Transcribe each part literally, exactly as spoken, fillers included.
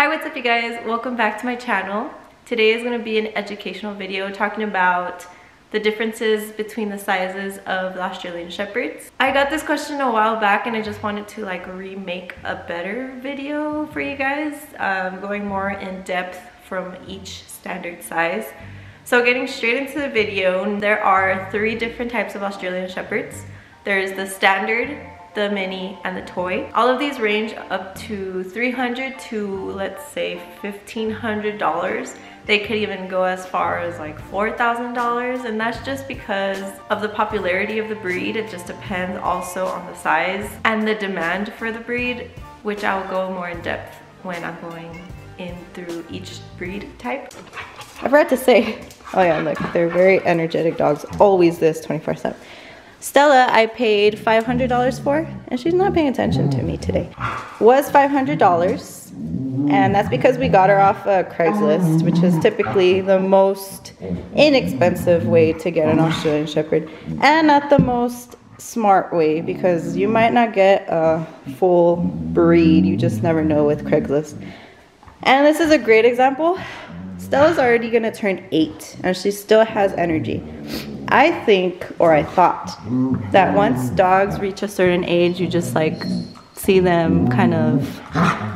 Hi, what's up you guys? Welcome back to my channel. Today is going to be an educational video talking about the differences between the sizes of the Australian Shepherds. I got this question a while back and I just wanted to like remake a better video for you guys, um, going more in depth from each standard size. So getting straight into the video, there are three different types of Australian Shepherds. There's the standard, the mini, and the toy. All of these range up to three hundred dollars to, let's say, fifteen hundred dollars. They could even go as far as like four thousand dollars, and that's just because of the popularity of the breed. It just depends also on the size and the demand for the breed, which I'll go more in depth when I'm going in through each breed type. I forgot to say, oh yeah, look, they're very energetic dogs, always this twenty-four seven. Stella, I paid five hundred dollars for, and she's not paying attention to me today. Was five hundred dollars, and that's because we got her off uh, Craigslist, which is typically the most inexpensive way to get an Australian Shepherd, and not the most smart way, because you might not get a full breed. You just never know with Craigslist. And this is a great example. Stella's already gonna turn eight, and she still has energy. I think, or I thought, that once dogs reach a certain age, you just like see them kind of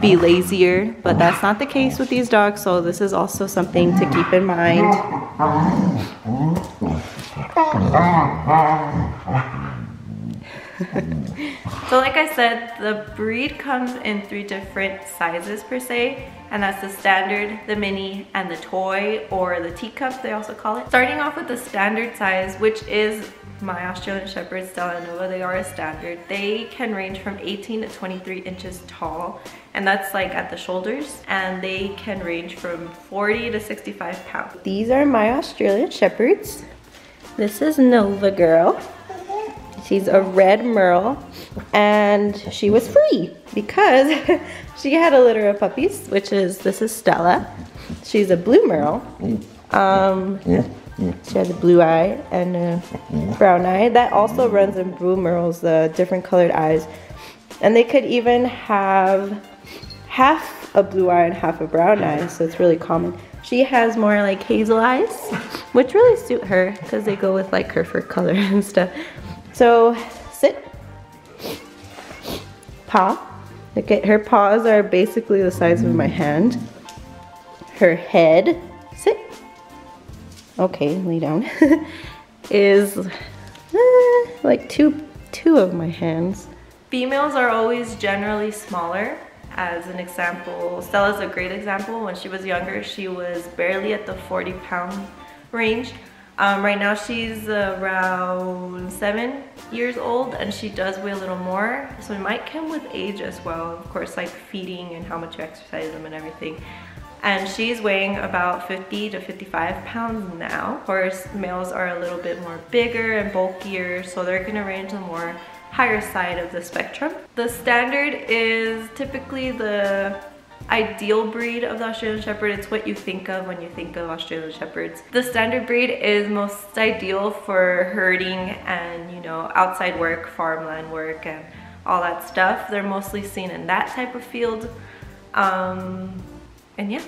be lazier, but that's not the case with these dogs, so this is also something to keep in mind. So like I said, the breed comes in three different sizes per se, and that's the standard, the mini, and the toy, or the teacup they also call it. Starting off with the standard size, which is my Australian Shepherd, Stella and Nova. They are a standard. They can range from eighteen to twenty-three inches tall, and that's like at the shoulders, and they can range from forty to sixty-five pounds. These are my Australian Shepherds. This is Nova girl. She's a red merle, and she was free because she had a litter of puppies, which is, this is Stella. She's a blue merle. Um, she has a blue eye and a brown eye. That also runs in blue merles, the different colored eyes. And they could even have half a blue eye and half a brown eye, so it's really common. She has more like hazel eyes, which really suit her because they go with like her fur color and stuff. So sit, paw, look at her paws are basically the size of my hand, her head, sit, okay, lay down, is uh, like two, two of my hands. Females are always generally smaller. As an example, Stella's a great example. When she was younger, she was barely at the forty pound range. Um, right now she's around seven years old, and she does weigh a little more, so it might come with age as well, of course, like feeding and how much you exercise them and everything. And she's weighing about fifty to fifty-five pounds now. Of course, males are a little bit more bigger and bulkier, so they're going to range the more higher side of the spectrum. The standard is typically the ideal breed of the Australian Shepherd. It's what you think of when you think of Australian Shepherds. The standard breed is most ideal for herding and, you know, outside work, farmland work, and all that stuff. They're mostly seen in that type of field. Um, and yeah,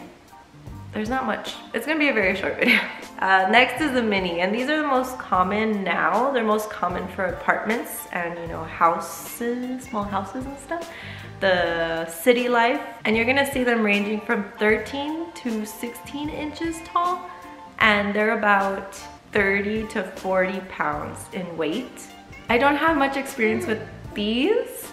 there's not much. It's gonna be a very short video. Uh, next is the mini, and these are the most common now. They're most common for apartments and, you know, houses, small houses and stuff. The city life, and you're gonna see them ranging from thirteen to sixteen inches tall, and they're about thirty to forty pounds in weight. I don't have much experience with these,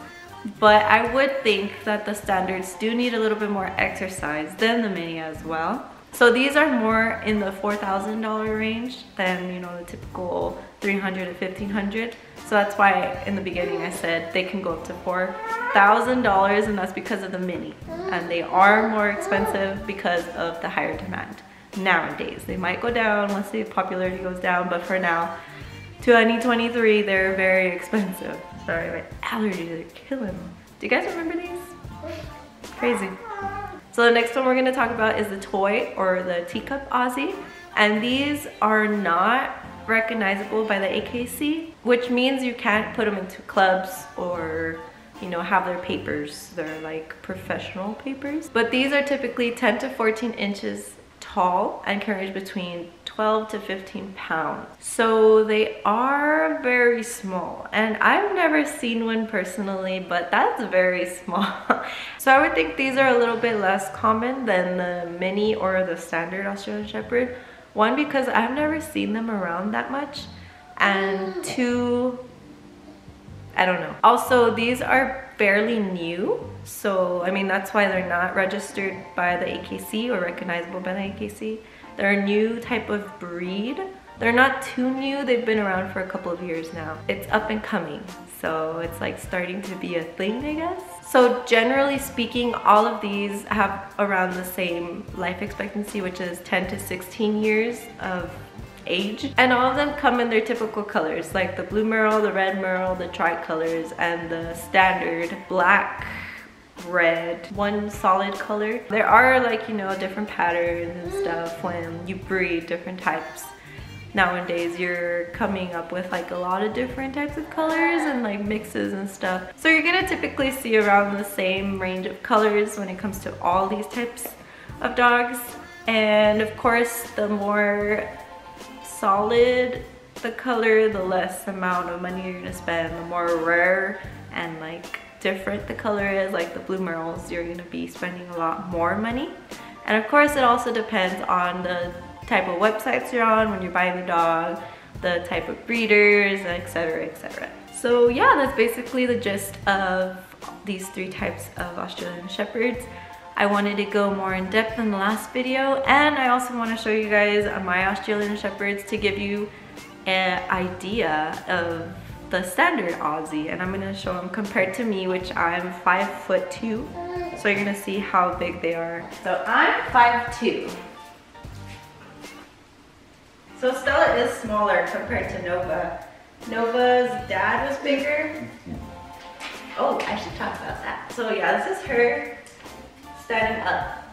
but I would think that the standards do need a little bit more exercise than the mini as well. So these are more in the four thousand dollar range than, you know, the typical three hundred to fifteen hundred. So that's why in the beginning I said they can go up to four thousand dollars, and that's because of the mini. And they are more expensive because of the higher demand nowadays. They might go down once the popularity goes down, but for now, twenty twenty-three, they're very expensive. Sorry, my allergies are killing me. Do you guys remember these? Crazy. So the next one we're going to talk about is the toy, or the teacup Aussie, and these are not recognizable by the A K C, which means you can't put them into clubs or you know, have their papers, their like professional papers. But these are typically ten to fourteen inches tall and carries between twelve to fifteen pounds. So they are very small, and I've never seen one personally, but that's very small. So I would think these are a little bit less common than the mini or the standard Australian Shepherd. One, because I've never seen them around that much, and two, I don't know. Also, these are fairly new, so I mean that's why they're not registered by the A K C or recognizable by the A K C. They're a new type of breed. They're not too new, they've been around for a couple of years now. It's up and coming, so it's like starting to be a thing, I guess. So generally speaking, all of these have around the same life expectancy, whiwhich is ten to sixteen years of age, and all of them come in their typical colors, like the blue merle, the red merle, the tricolors, and the standard black, red, one solid color. There are, like, you know, different patterns and stuff when you breed different types. Nowadays you're coming up with like a lot of different types of colors and like mixes and stuff, so you're gonna typically see around the same range of colors when it comes to all these types of dogs. And of course, the more solid the color, the less amount of money you're gonna spend. The more rare and like different the color is, like the blue merles, you're gonna be spending a lot more money. And of course, it also depends on the type of websites you're on when you're buying the dog, the type of breeders, etc, et cetera. So yeah, that's basically the gist of these three types of Australian Shepherds. I wanted to go more in depth in the last video, and I also want to show you guys my Australian Shepherds to give you an idea of the standard Aussie, and I'm going to show them compared to me, which I'm five foot two, so you're going to see how big they are. So I'm five two. So Stella is smaller compared to Nova. Nova's dad was bigger. Oh, I should talk about that. So yeah, this is her standing up.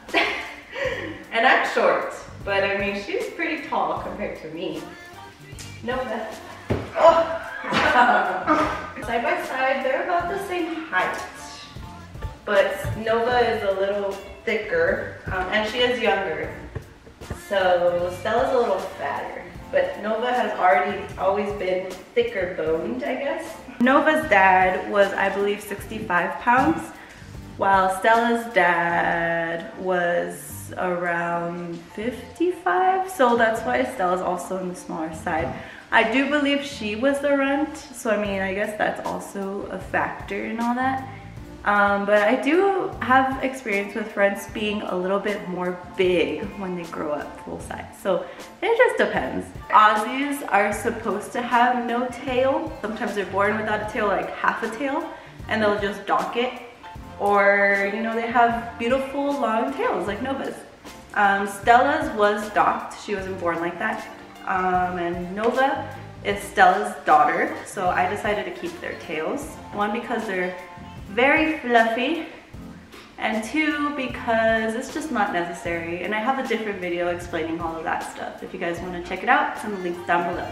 And I'm short, but I mean, she's pretty tall compared to me. Nova. Oh. Side by side, they're about the same height, but Nova is a little thicker, um, and she is younger. So Stella's a little fatter, but Nova has already always been thicker boned, I guess. Nova's dad was, I believe, sixty-five pounds. While Stella's dad was around fifty-five, so that's why Stella's also on the smaller side. I do believe she was the runt, so I mean, I guess that's also a factor in all that. Um, but I do have experience with runts being a little bit more big when they grow up full size, so it just depends. Aussies are supposed to have no tail. Sometimes they're born without a tail, like half a tail, and they'll just dock it. Or, you know, they have beautiful long tails like Nova's. Um, Stella's was docked, she wasn't born like that. Um, and Nova is Stella's daughter, so I decided to keep their tails. One, because they're very fluffy, and two, because it's just not necessary. And I have a different video explaining all of that stuff. If you guys want to check it out, it's in the links down below.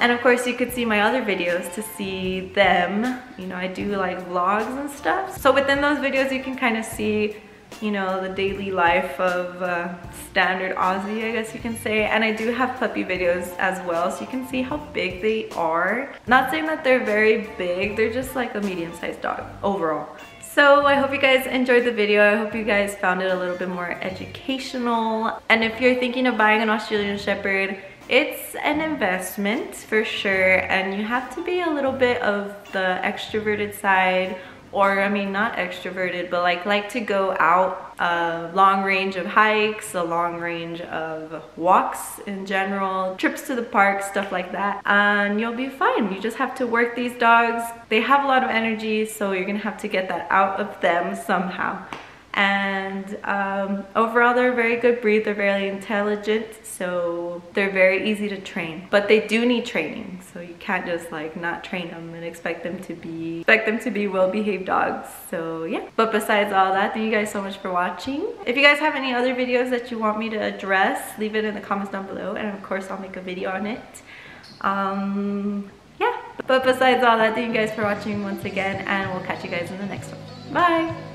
And of course, you could see my other videos to see them. You know, I do like vlogs and stuff. So within those videos, you can kind of see, you know, the daily life of uh, standard Aussie, I guess you can say. And I do have puppy videos as well, so you can see how big they are. Not saying that they're very big, they're just like a medium-sized dog overall. So I hope you guys enjoyed the video. I hope you guys found it a little bit more educational. And if you're thinking of buying an Australian Shepherd, it's an investment for sure, and you have to be a little bit of the extroverted side, or I mean not extroverted, but like like to go out a long range of hikes, a long range of walks in general, trips to the park, stuff like that, and you'll be fine. You just have to work these dogs. They have a lot of energy, so you're gonna have to get that out of them somehow. And um, overall, they're a very good breed, they're very intelligent, so they're very easy to train. But they do need training, so you can't just like not train them and expect them to be expect them to be well-behaved dogs. So yeah, but besides all that, thank you guys so much for watching. If you guys have any other videos that you want me to address, leave it in the comments down below, and of course I'll make a video on it. Um, yeah. But besides all that, thank you guys for watching once again, and we'll catch you guys in the next one. Bye!